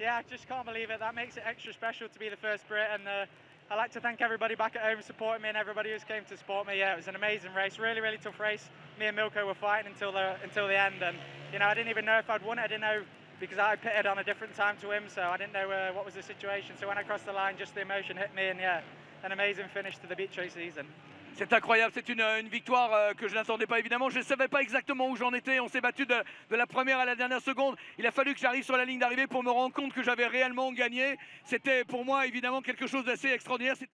yeah, I just can't believe it. That makes it extra special to be the first Brit, and I'd like to thank everybody back at home supporting me and everybody who's came to support me. Yeah, it was an amazing race, really, really tough race. Me and Milko were fighting until the end, and you know, I didn't even know if I'd won it. I didn't know, because I pitted on a different time to him, so I didn't know what was the situation. So when I crossed the line, just the emotion hit me, and yeah, an amazing finish to the beach race season. C'est incroyable, c'est une victoire que je n'attendais pas évidemment, je ne savais pas exactement où j'en étais, on s'est battu de la première à la dernière seconde, il a fallu que j'arrive sur la ligne d'arrivée pour me rendre compte que j'avais réellement gagné, c'était pour moi évidemment quelque chose d'assez extraordinaire.